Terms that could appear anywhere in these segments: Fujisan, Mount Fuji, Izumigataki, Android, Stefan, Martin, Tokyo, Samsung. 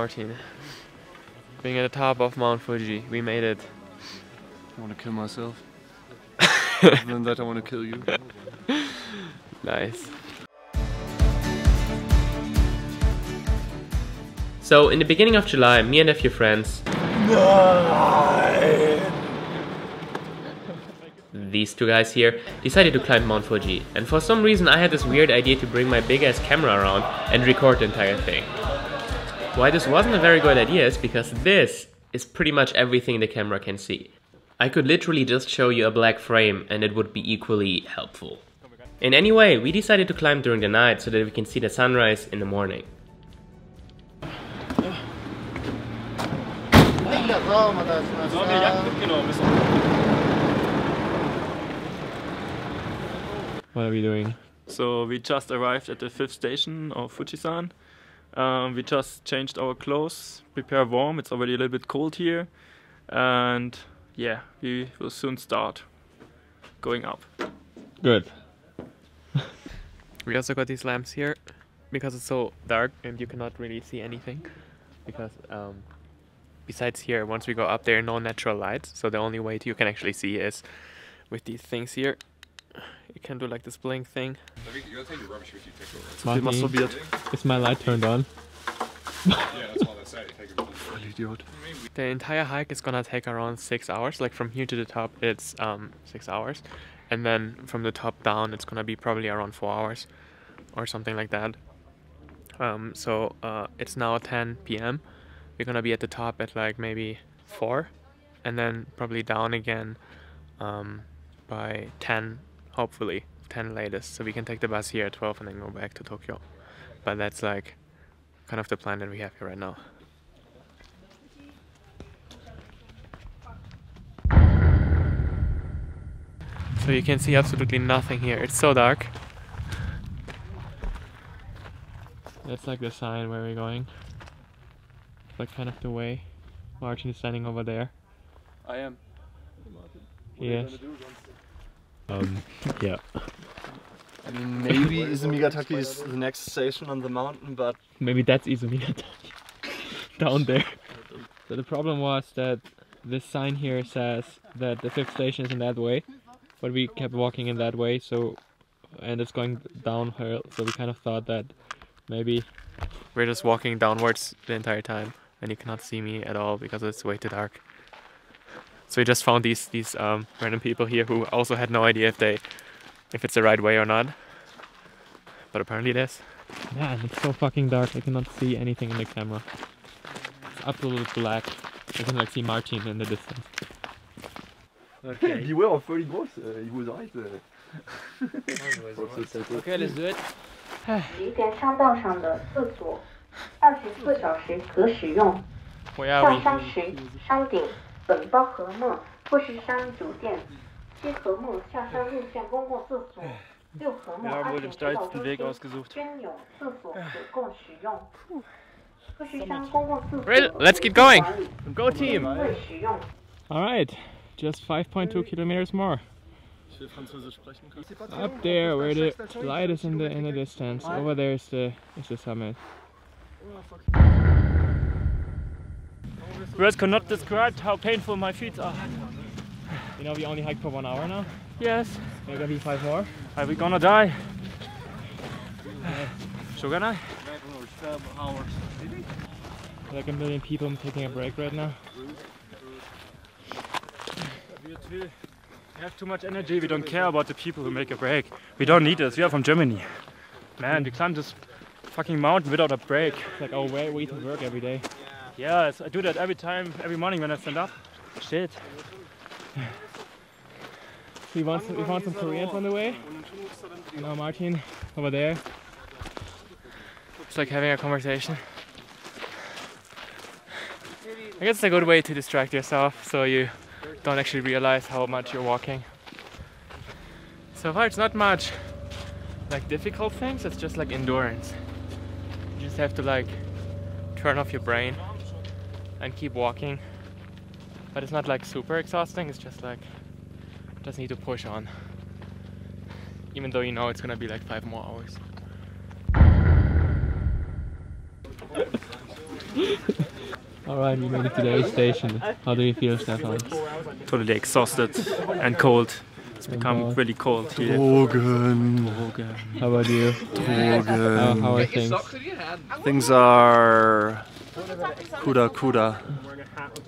Martin. Being at the top of Mount Fuji, we made it. I want to kill myself. Other than that, I want to kill you. Nice. So, in the beginning of July, me and a few friends... These two guys here decided to climb Mount Fuji, and for some reason I had this weird idea to bring my big ass camera around and record the entire thing. Why this wasn't a very good idea is because this is pretty much everything the camera can see. I could literally just show you a black frame and it would be equally helpful. In any way, we decided to climb during the night so that we can see the sunrise in the morning. What are we doing? So we just arrived at the 5th station of Fujisan. We just changed our clothes, prepare warm, it's already a little bit cold here. And yeah, we will soon start going up. Good. We also got these lamps here, because it's so dark and you cannot really see anything. Because besides here, once we go up there are no natural lights, so the only way you can actually see is with these things here. You can do like this blink thing. You gotta take your rubbish with you, take over. Is my light turned on? Yeah, that's all that's at, take it. The entire hike is gonna take around 6 hours, like from here to the top it's 6 hours. And then from the top down it's gonna be probably around 4 hours or something like that. It's now 10 p.m. We're gonna be at the top at like maybe 4 and then probably down again by 10, hopefully 10 latest, so we can take the bus here at 12 and then go back to Tokyo. But that's like kind of the plan that we have here right now. So you can see absolutely nothing here, it's so dark. That's like the sign where we're going. It's like kind of the way. Martin is standing over there. I am. Yes. Yeah. I mean, maybe Izumigataki is the next station on the mountain, but... Maybe that's Izumigataki. Down there. So the problem was that this sign here says that the 5th station is in that way, but we kept walking in that way, so... And it's going downhill, so we kind of thought that maybe... We're just walking downwards the entire time, and you cannot see me at all because it's way too dark. So we just found these random people here who also had no idea if it's the right way or not. But apparently it is. Man, it's so fucking dark. I cannot see anything in the camera. It's absolutely black. I can like see Martin in the distance. Okay. Beware of holy gross. He was right. Okay, let's do it. 本包和睦富士山主殿七合目下山路线公共厕所 6合目安全指导中心 专有厕所可供使用 富士山公共厕所 Let's keep going! Go team! Alright, just 5.2 kilometers more. Up there where the light is in the distance. Over there is the summit. Words cannot describe how painful my feet are. You know we only hiked for 1 hour now? Yes. There are gonna be 5 more. Are we gonna die? Shogunai? Like a million people taking a break right now. We have too much energy, we don't care about the people who make a break. We don't need this, we are from Germany. Man, we climbed this fucking mountain without a break. It's like our way to work every day. Yeah, I do that every time, every morning when I stand up. Shit. We found some Koreans on the way. And now Martin, over there. It's like having a conversation. I guess it's a good way to distract yourself, so you don't actually realize how much you're walking. So far it's not much like difficult things, it's just like endurance. You just have to like turn off your brain and keep walking, but it's not like super exhausting, it's just like just need to push on, even though you know it's gonna be like 5 more hours. Alright, we made it to the aid station. How do you feel, Stefan? Totally exhausted and cold. It's become really cold here. Drogen. How about you? Drogen. How are things? Things are... Kuda.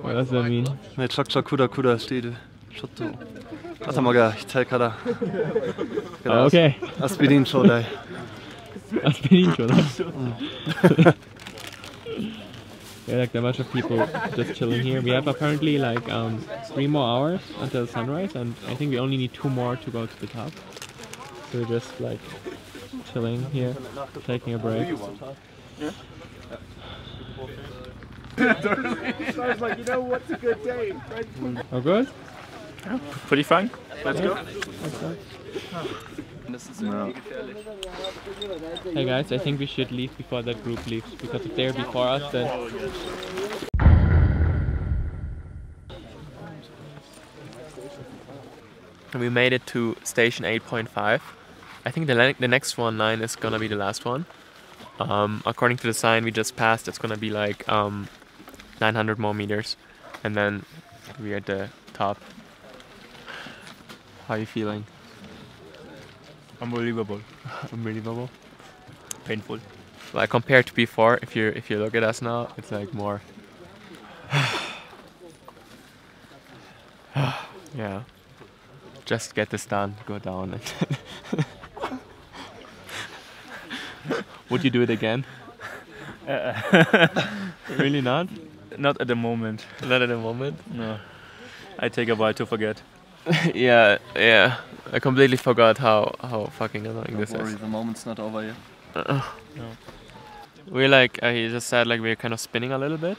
What does that mean? Ne, chok kuda steht. Shotto. Atamaga, hitai kada. Okay. Aspirin shodai. Yeah, like a bunch of people just chilling here. We have apparently like 3 more hours until sunrise, and I think we only need 2 more to go to the top. So we're just like chilling here, taking a break. So I was like, you know what's a good day? Right? Oh, good? Yeah, pretty fun. Let's go. No. Hey guys, I think we should leave before that group leaves, because if they're before us, then... We made it to station 8.5. I think the next one, 9, is gonna be the last one. According to the sign we just passed, it's gonna be like 900 more meters, and then we're at the top. How are you feeling? Unbelievable. Painful. Like compared to before, if you look at us now, it's like more. Yeah. Just get this done. Go down. Would you do it again? Really not? Not at the moment. Not at the moment? No. I take a while to forget. Yeah. I completely forgot how fucking annoying this is. Don't worry, the moment's not over yet. No. We're like, he just said, like, we're kind of spinning a little bit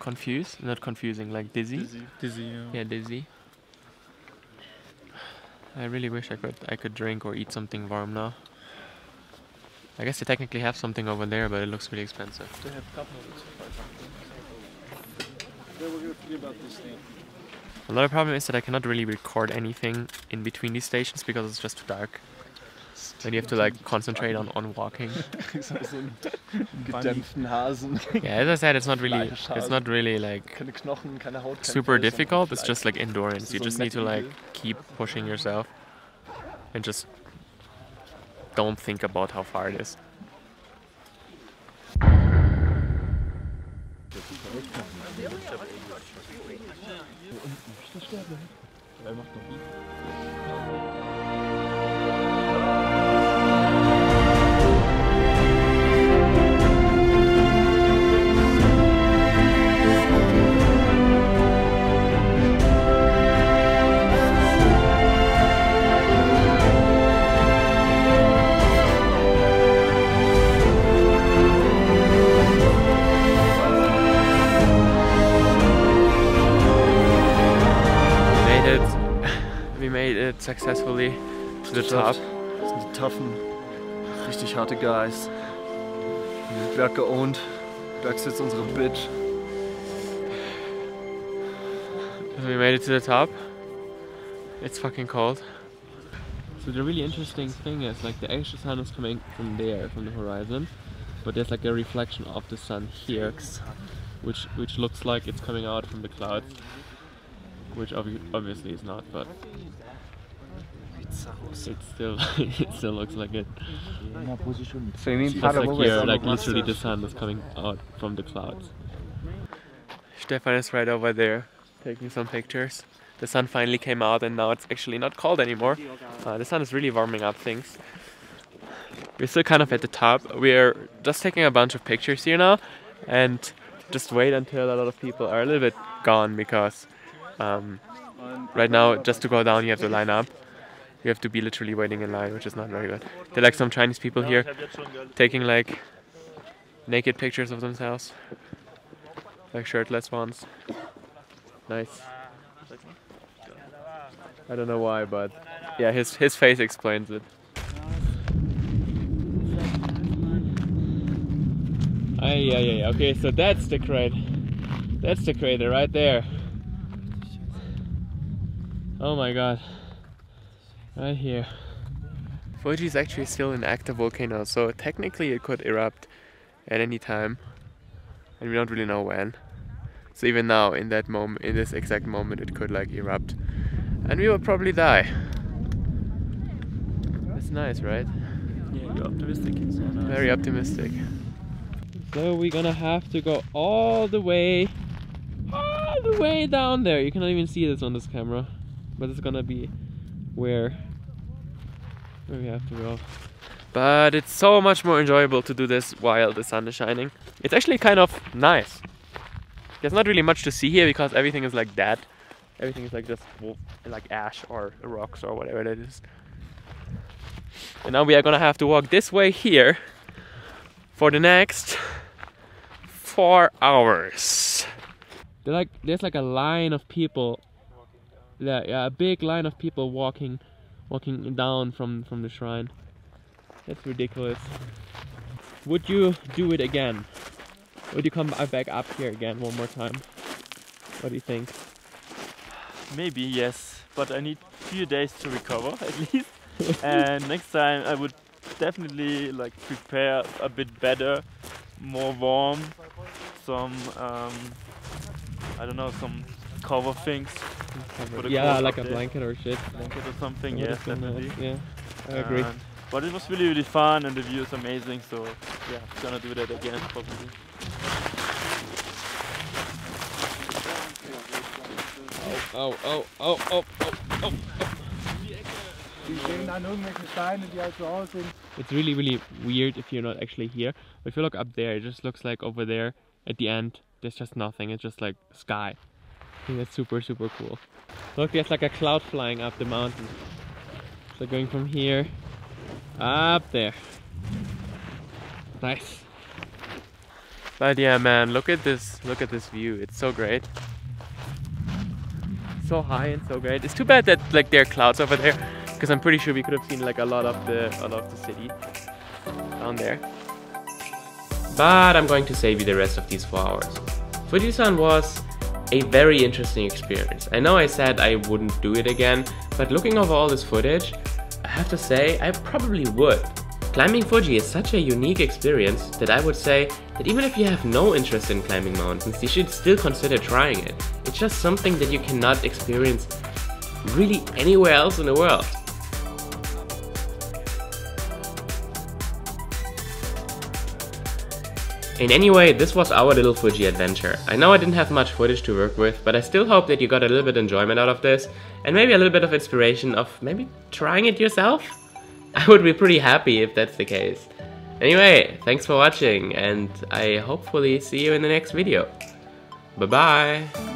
confused. Not confusing, like dizzy. Dizzy, yeah. Yeah, dizzy. I really wish I could drink or eat something warm now. I guess they technically have something over there, but it looks really expensive. They have cup noodles. Another problem is that I cannot really record anything in between these stations because it's just too dark. Then you have to like concentrate on walking. Yeah, as I said, it's not really like super difficult. It's just like endurance. You just need to like keep pushing yourself and just don't think about how far it is. Successfully to the top. Das sind die toughen, richtig harte Guys. Wir sind Berg geowned. Berg ist jetzt unsere Bitch. We made it to the top. It's fucking cold. So the really interesting thing is, like, the actual sun is coming from there, from the horizon, but there's like a reflection of the sun here, which looks like it's coming out from the clouds, which obviously is not, but. It still looks like it. So you mean it's like here, like literally the sun is coming out from the clouds. Stefan is right over there, taking some pictures. The sun finally came out and now it's actually not cold anymore. The sun is really warming up things. We're still kind of at the top. We're just taking a bunch of pictures here now and just wait until a lot of people are a little bit gone, because right now, just to go down you have to line up. You have to be literally waiting in line, which is not very good. There are like some Chinese people here taking like naked pictures of themselves, like shirtless ones. Nice. I don't know why, but yeah, his face explains it. Yeah. Okay, so that's the crater. That's the crater right there. Oh my god. Right here. Fuji is actually still an active volcano, so technically it could erupt at any time, and we don't really know when. So even now, in that moment, in this exact moment, it could like erupt, and we will probably die. That's nice, right? Yeah, you're optimistic. It's so nice. Very optimistic. So we're gonna have to go all the way down there. You cannot even see this on this camera, but it's gonna be where we have to go. But it's so much more enjoyable to do this while the sun is shining. It's actually kind of nice. There's not really much to see here because everything is like that. Everything is like just like ash or rocks or whatever that is. And now we are gonna have to walk this way here for the next 4 hours. There's like a line of people. Yeah, a big line of people walking down from the shrine. That's ridiculous. Would you do it again? Would you come back up here again one more time? What do you think? Maybe, yes, but I need a few days to recover at least. And next time I would definitely like prepare a bit better, more warm, some I don't know, some cover things. Yeah, like a blanket or shit. Blanket or something, yes, definitely. Yeah, I agree. But it was really, really fun and the view is amazing, so yeah, I'm gonna do that again probably. Oh, oh, oh, oh, oh, oh, oh. It's really, really weird if you're not actually here. If you look up there, it just looks like over there at the end, there's just nothing. It's just like sky. I think that's super, super cool. Look, there's like a cloud flying up the mountain. So going from here up there. Nice. But yeah, man, look at this view. It's so great. So high and so great. It's too bad that like there are clouds over there, because I'm pretty sure we could have seen like a lot of the city down there. But I'm going to save you the rest of these 4 hours. Fuji-san was a very interesting experience. I know I said I wouldn't do it again, but looking over all this footage, I have to say I probably would. Climbing Fuji is such a unique experience that I would say that even if you have no interest in climbing mountains, you should still consider trying it. It's just something that you cannot experience really anywhere else in the world. And anyway, this was our little Fuji adventure. I know I didn't have much footage to work with, but I still hope that you got a little bit of enjoyment out of this, and maybe a little bit of inspiration of maybe trying it yourself? I would be pretty happy if that's the case. Anyway, thanks for watching, and I hopefully see you in the next video. Bye bye!